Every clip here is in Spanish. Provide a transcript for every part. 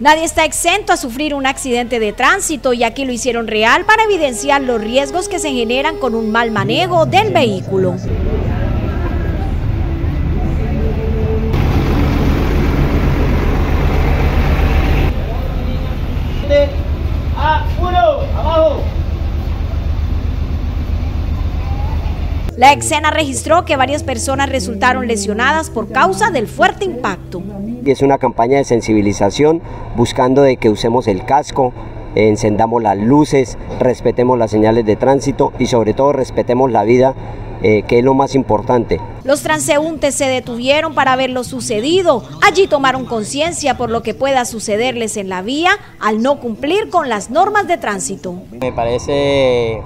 Nadie está exento a sufrir un accidente de tránsito y aquí lo hicieron real para evidenciar los riesgos que se generan con un mal manejo del vehículo. La escena registró que varias personas resultaron lesionadas por causa del fuerte impacto. Y es una campaña de sensibilización buscando de que usemos el casco, encendamos las luces, respetemos las señales de tránsito y sobre todo respetemos la vida, que es lo más importante. Los transeúntes se detuvieron para ver lo sucedido. Allí tomaron conciencia por lo que pueda sucederles en la vía al no cumplir con las normas de tránsito. Me parece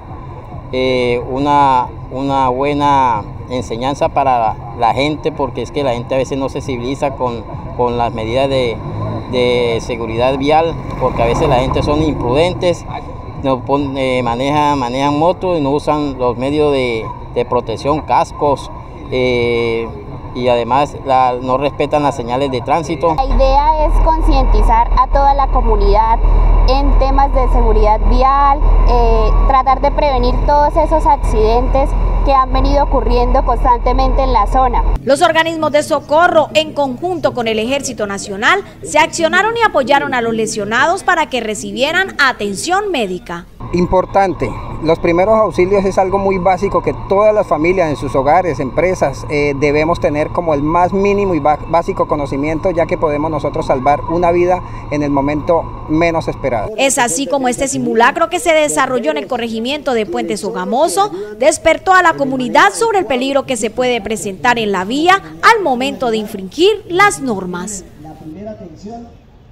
una buena enseñanza para la gente, porque es que la gente a veces no se civiliza con las medidas de seguridad vial, porque a veces la gente son imprudentes, no manejan motos y no usan los medios de protección, cascos, y además no respetan las señales de tránsito. La idea es concientizar a toda la comunidad en temas de seguridad vial, tratar de prevenir todos esos accidentes que han venido ocurriendo constantemente en la zona. Los organismos de socorro, en conjunto con el Ejército Nacional, se accionaron y apoyaron a los lesionados para que recibieran atención médica. Importante, los primeros auxilios es algo muy básico que todas las familias en sus hogares, empresas, debemos tener como el más mínimo y básico conocimiento, ya que podemos nosotros salvar una vida en el momento menos esperado. Es así como este simulacro que se desarrolló en el corregimiento de Puente Sogamoso despertó a la comunidad sobre el peligro que se puede presentar en la vía al momento de infringir las normas.